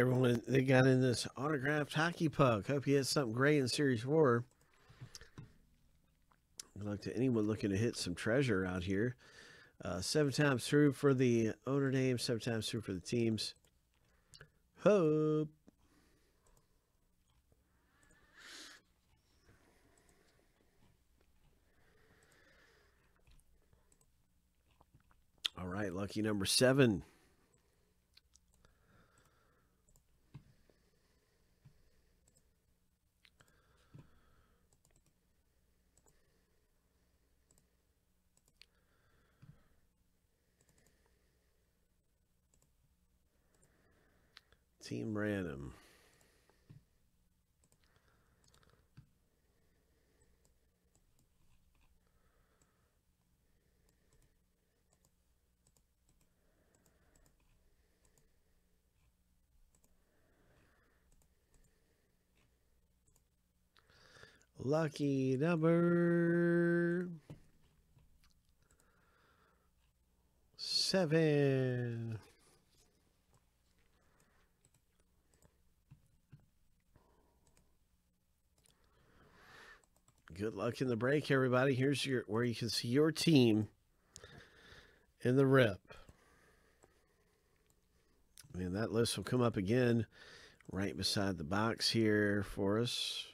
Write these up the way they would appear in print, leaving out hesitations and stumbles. everyone, they got in this autographed hockey puck. Hope he has something great in Series 4. Good luck to anyone looking to hit some treasure out here. 7 times through for the owner name, 7 times through for the teams. Hope. All right, lucky number 7. Team random. Lucky number 7. Good luck in the break, everybody. Here's your where you can see your team in the rep. And that list will come up again right beside the box here for us.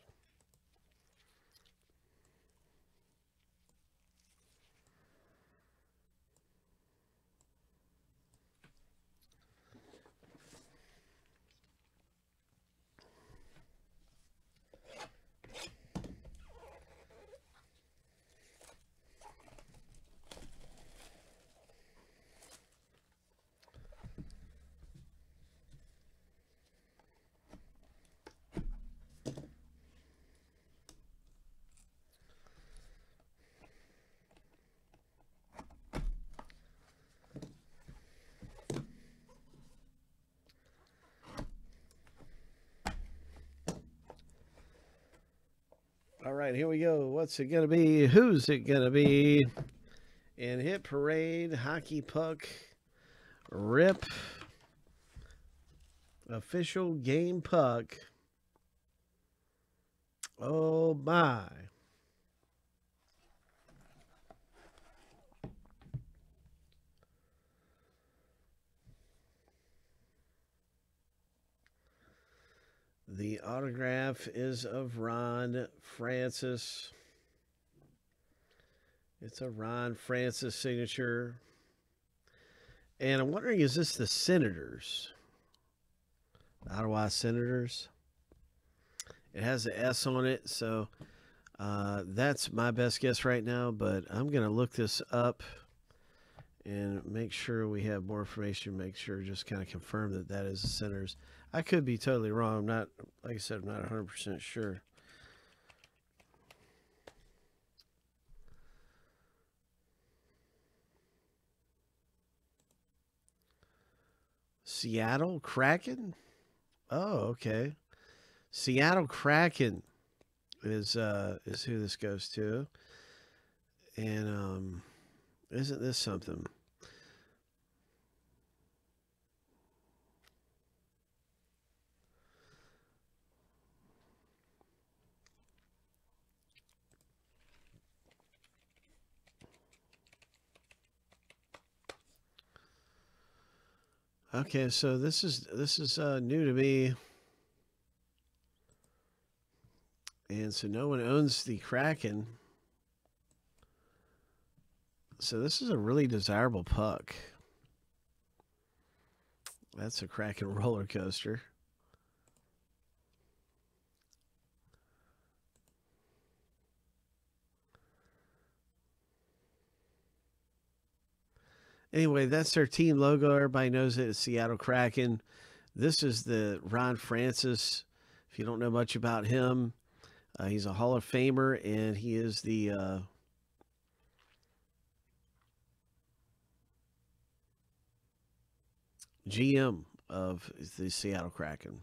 All right, here we go. What's it going to be? Who's it going to be? And hit parade, hockey puck, rip, official game puck. Oh, my. The autograph is of Ron Francis. It's a Ron Francis signature. And I'm wondering, is this the Senators? The Ottawa Senators? It has an S on it, so that's my best guess right now, but I'm going to look this up and make sure we have more information, make sure, just kind of confirm that that is the Senators. I could be totally wrong. I'm not, like I said, I'm not 100% sure. Seattle Kraken? Oh, okay. Seattle Kraken is who this goes to. And isn't this something? Okay, so this is new to me, and so no one owns the Kraken. So this is a really desirable puck. That's a Kraken roller coaster. Anyway, that's their team logo. Everybody knows it. It's Seattle Kraken. This is the Ron Francis. If you don't know much about him, he's a Hall of Famer, and he is the GM of the Seattle Kraken.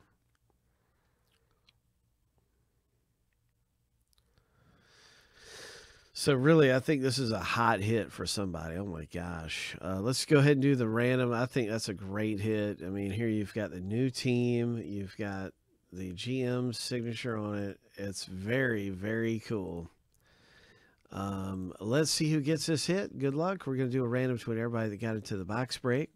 So really, I think this is a hot hit for somebody. Oh my gosh. Let's go ahead and do the random. I think that's a great hit. I mean, here you've got the new team. You've got the GM's signature on it. It's very, very cool. Let's see who gets this hit. Good luck. We're going to do a random to everybody that got into the box break.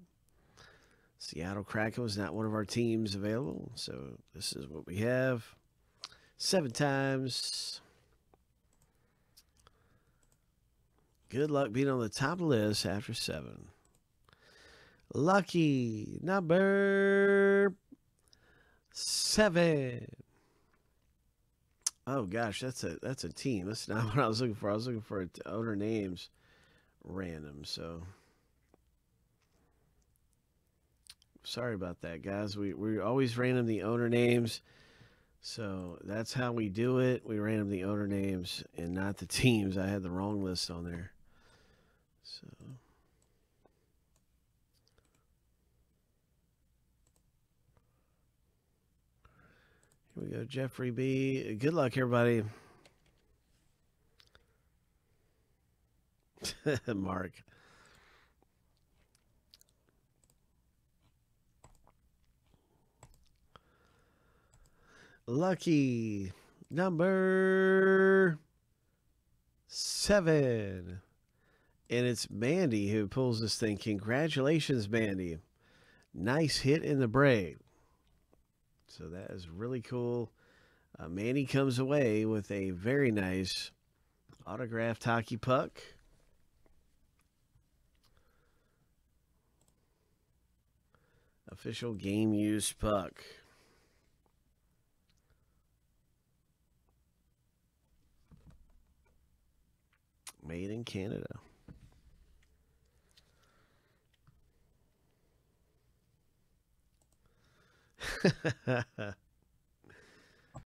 Seattle Kraken was not one of our teams available. So this is what we have. 7 times. Good luck being on the top list after 7. Lucky number 7. Oh gosh, that's a team. That's not what I was looking for. I was looking for owner names, random. So sorry about that, guys. We always random the owner names. So that's how we do it. We random the owner names and not the teams. I had the wrong list on there. So here we go, Jeffrey B. Good luck, everybody. Mark. Lucky number 7. And it's Mandy who pulls this thing. Congratulations, Mandy. Nice hit in the break. So that is really cool. Mandy comes away with a very nice autographed hockey puck. Official game use puck. Made in Canada.